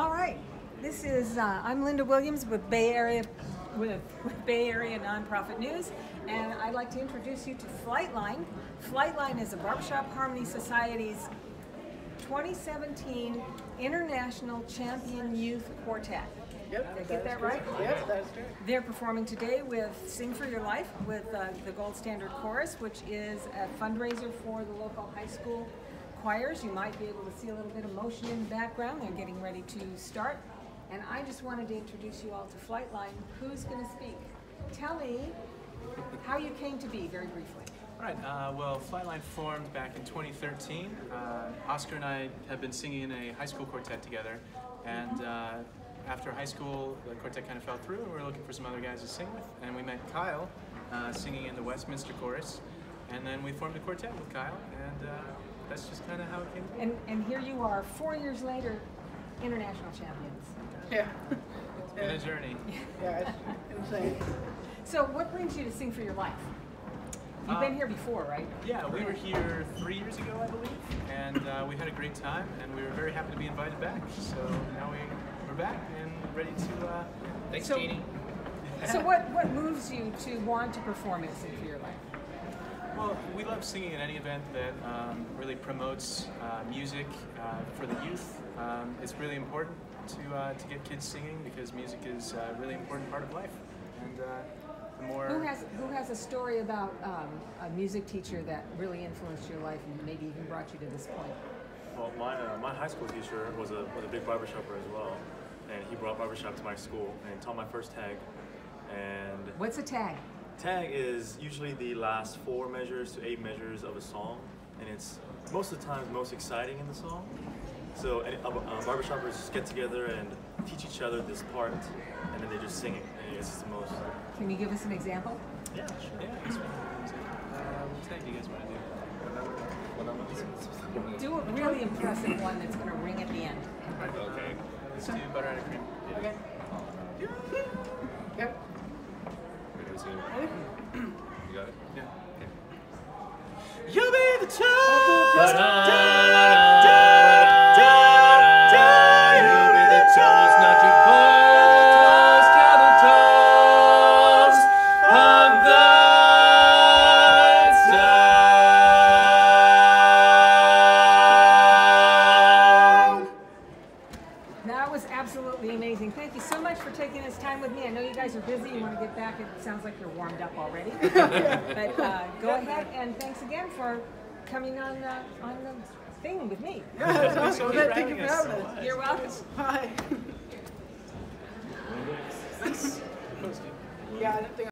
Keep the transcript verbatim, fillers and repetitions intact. All right, this is, uh, I'm Linda Williams with Bay Area, with, with Bay Area Nonprofit News, and I'd like to introduce you to Flightline. Flightline is a Barbershop Harmony Society's twenty seventeen International Champion Youth Quartet. Yep, did I get that right? Yep, that's true. They're performing today with Sing for Your Life with uh, the Gold Standard Chorus, which is a fundraiser for the local high school choirs. You might be able to see a little bit of motion in the background. They're getting ready to start. And I just wanted to introduce you all to Flightline. Who's going to speak? Tell me how you came to be, very briefly. All right, uh, well, Flightline formed back in twenty thirteen. Uh, Oscar and I have been singing in a high school quartet together, and uh, after high school, the quartet kind of fell through, and we were looking for some other guys to sing with, and we met Kyle uh, singing in the Westminster Chorus, and then we formed a quartet with Kyle, and uh, that's just kind of how it came to be. And, and here you are, four years later, international champions. Yeah. It's been yeah. a journey. Yeah, it's insane. So what brings you to Sing for Your Life? You've um, been here before, right? Yeah, we were here three years ago, I believe, and uh, we had a great time, and we were very happy to be invited back, so now we, we're back and ready to... Uh, Thanks, so, Jeannie. So what, what moves you to want to perform at Sing for Your Life? Well, we love singing at any event that um, really promotes uh, music uh, for the youth. Um, it's really important to, uh, to get kids singing, because music is a really important part of life. And, uh, the more who, has, who has a story about um, a music teacher that really influenced your life and maybe even brought you to this point? Well, my, uh, my high school teacher was a, was a big barbershopper as well. And he brought barbershop to my school and taught my first tag. And what's a tag? Tag is usually the last four measures to eight measures of a song, and it's most of the time most exciting in the song. So uh, uh, barbershoppers just get together and teach each other this part, and then they just sing it, and it's just the most. Can you give us an example? Yeah, sure. Yeah, what tag do you guys want to do? Do a really impressive one that's going to ring at the end. Right, okay. Let's do butter and cream. Yeah. Okay. Yeah. Yeah. You got it? Yeah. Okay. You'll be the toast. You'll be the toast, not your boast. You're the toast on the stone. That was absolutely amazing. Thank you so much for taking this time with me. I know you guys are busy. You want to get back. It sounds like you're warmed up already. But uh, go ahead, and thanks again for coming on the, on the thing with me. Yeah, thank you for having us. You're welcome. Bye. Yeah, I don't think